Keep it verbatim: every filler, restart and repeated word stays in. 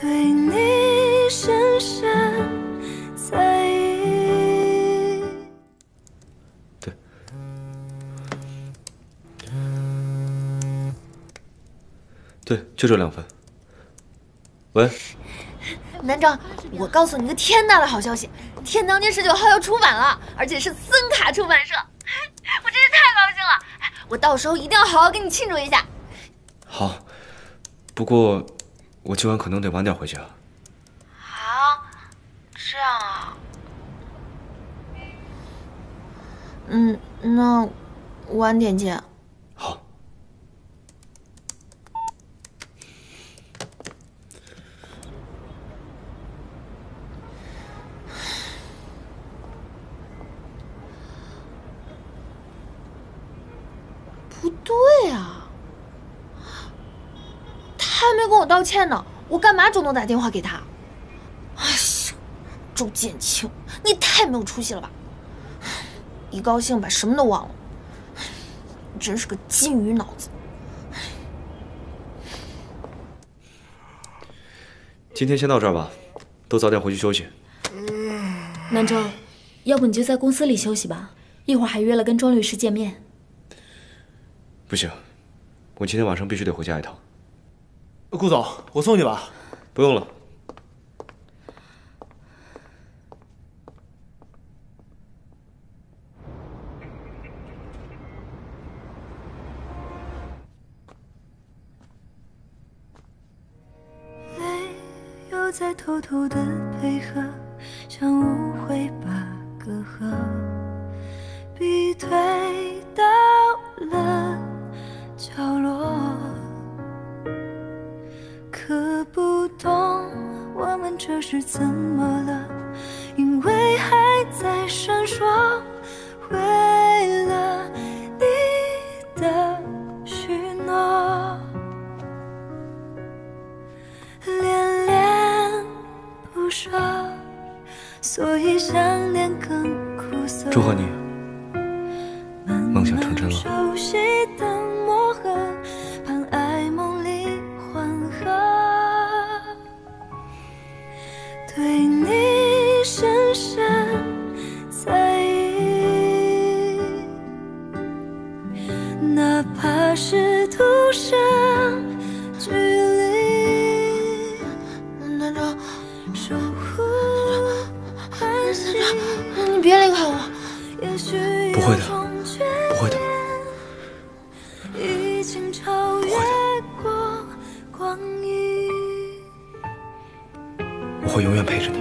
对你深深在意。对。对，就这两份。喂。 南章，我告诉你一个天大的好消息，《天堂街十九号》要出版了，而且是森卡出版社，我真是太高兴了！我到时候一定要好好给你庆祝一下。好，不过我今晚可能得晚点回去啊。啊，这样啊？嗯，那晚点见。 道歉呢？我干嘛主动打电话给他？哎呀，周建清，你太没有出息了吧！一高兴把什么都忘了，真是个金鱼脑子。今天先到这儿吧，都早点回去休息。南周，要不你就在公司里休息吧，一会儿还约了跟庄律师见面。不行，我今天晚上必须得回家一趟。 顾总，我送你吧。不用了。没有在偷偷的配合，像误会把隔阂逼退到了角落。 可不懂我们这是怎么了？因为还在闪烁，为了你的许诺，恋恋不舍，所以相恋更苦涩。祝贺你，梦想成真了。 对你深深在意，哪怕是徒生距离。南昭，守护南昭，你别离开我。不会的，不会的，不会的。 我会永远陪着你。